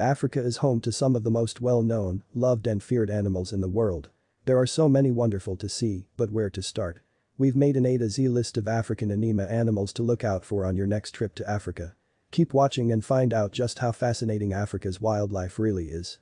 Africa is home to some of the most well-known, loved and feared animals in the world. There are so many wonderful to see, but where to start? We've made an A to Z list of African anemia animals to look out for on your next trip to Africa. Keep watching and find out just how fascinating Africa's wildlife really is.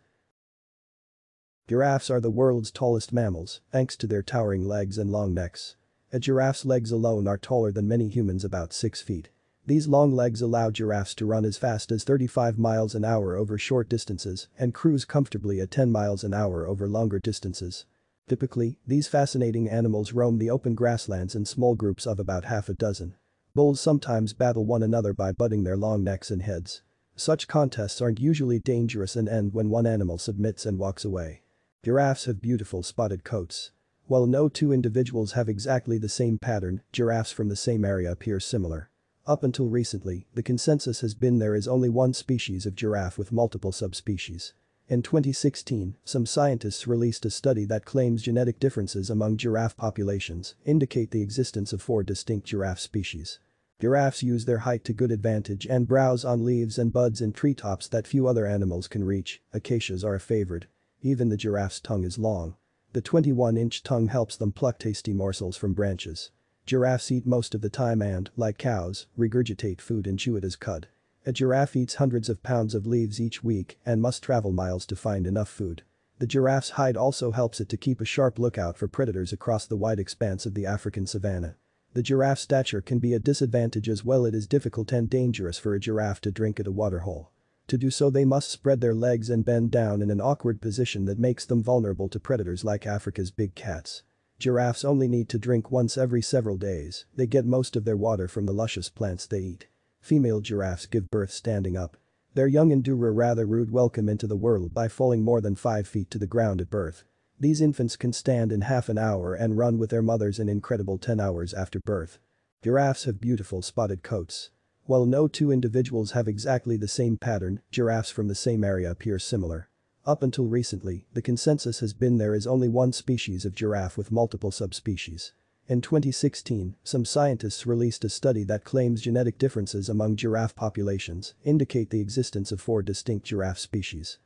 Giraffes are the world's tallest mammals, thanks to their towering legs and long necks. A giraffe's legs alone are taller than many humans, about 6 feet. These long legs allow giraffes to run as fast as 35 miles an hour over short distances and cruise comfortably at 10 miles an hour over longer distances. Typically, these fascinating animals roam the open grasslands in small groups of about half a dozen. Bulls sometimes battle one another by butting their long necks and heads. Such contests aren't usually dangerous and end when one animal submits and walks away. Giraffes have beautiful spotted coats. While no two individuals have exactly the same pattern, giraffes from the same area appear similar. Up until recently, the consensus has been there is only one species of giraffe with multiple subspecies. In 2016, some scientists released a study that claims genetic differences among giraffe populations indicate the existence of 4 distinct giraffe species. Giraffes use their height to good advantage and browse on leaves and buds in treetops that few other animals can reach. Acacias are a favorite. Even the giraffe's tongue is long. The 21-inch tongue helps them pluck tasty morsels from branches. Giraffes eat most of the time and, like cows, regurgitate food and chew it as cud. A giraffe eats hundreds of pounds of leaves each week and must travel miles to find enough food. The giraffe's hide also helps it to keep a sharp lookout for predators across the wide expanse of the African savanna. The giraffe's stature can be a disadvantage as well. It is difficult and dangerous for a giraffe to drink at a waterhole. To do so, they must spread their legs and bend down in an awkward position that makes them vulnerable to predators like Africa's big cats. Giraffes only need to drink once every several days. They get most of their water from the luscious plants they eat. Female giraffes give birth standing up. Their young endure a rather rude welcome into the world by falling more than 5 feet to the ground at birth. These infants can stand in half an hour and run with their mothers an incredible 10 hours after birth. Giraffes have beautiful spotted coats. While no two individuals have exactly the same pattern, giraffes from the same area appear similar. Up until recently, the consensus has been there is only one species of giraffe with multiple subspecies. In 2016, some scientists released a study that claims genetic differences among giraffe populations indicate the existence of 4 distinct giraffe species.